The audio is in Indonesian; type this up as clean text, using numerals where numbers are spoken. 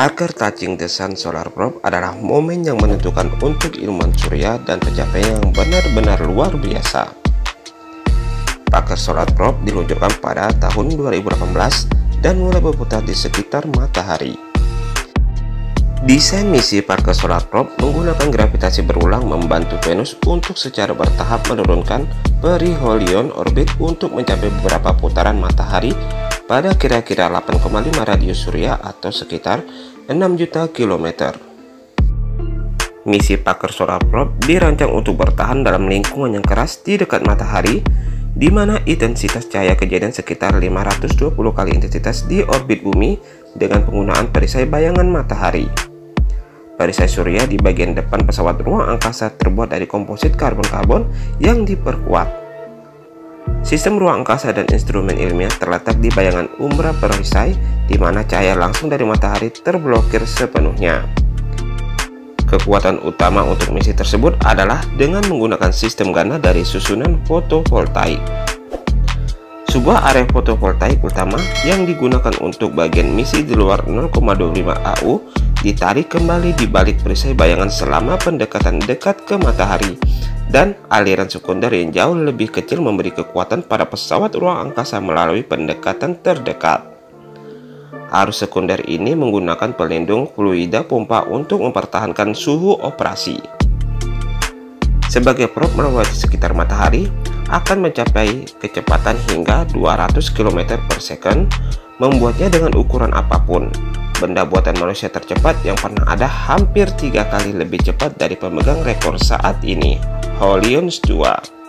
Parker Touching the Sun Solar Probe adalah momen yang menentukan untuk ilmuwan surya dan pencapaian yang benar-benar luar biasa. Parker Solar Probe diluncurkan pada tahun 2018 dan mulai berputar di sekitar matahari. Desain misi Parker Solar Probe menggunakan gravitasi berulang membantu Venus untuk secara bertahap menurunkan perihelion orbit untuk mencapai beberapa putaran matahari pada kira-kira 8,5 radius surya atau sekitar 6 juta kilometer. Misi Parker Solar Probe dirancang untuk bertahan dalam lingkungan yang keras di dekat matahari, di mana intensitas cahaya kejadian sekitar 520 kali intensitas di orbit bumi dengan penggunaan perisai bayangan matahari. Perisai surya di bagian depan pesawat ruang angkasa terbuat dari komposit karbon-karbon yang diperkuat. Sistem ruang angkasa dan instrumen ilmiah terletak di bayangan umbra perisai, di mana cahaya langsung dari matahari terblokir sepenuhnya. Kekuatan utama untuk misi tersebut adalah dengan menggunakan sistem ganda dari susunan fotovoltaik. Sebuah area fotovoltaik utama yang digunakan untuk bagian misi di luar 0,25 AU ditarik kembali di balik perisai bayangan selama pendekatan dekat ke matahari, dan aliran sekunder yang jauh lebih kecil memberi kekuatan pada pesawat ruang angkasa melalui pendekatan terdekat. Arus sekunder ini menggunakan pelindung fluida pompa untuk mempertahankan suhu operasi. Sebagai probe melewati sekitar matahari, akan mencapai kecepatan hingga 200 km/s, membuatnya dengan ukuran apapun. Benda buatan manusia tercepat yang pernah ada hampir 3 kali lebih cepat dari pemegang rekor saat ini, Helios 2.